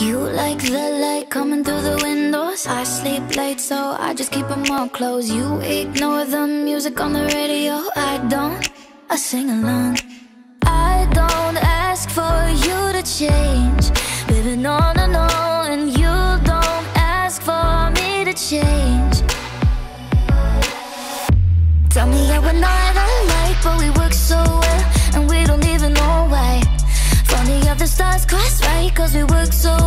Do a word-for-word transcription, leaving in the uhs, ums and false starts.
You like the light coming through the windows. I sleep late, so I just keep them all closed. You ignore the music on the radio. I don't, I sing along. I don't ask for you to change, baby, no, no, no. And you don't ask for me to change. Tell me that we're not alike, but we work so well, and we don't even know why. Funny how the stars cross right, cause we work so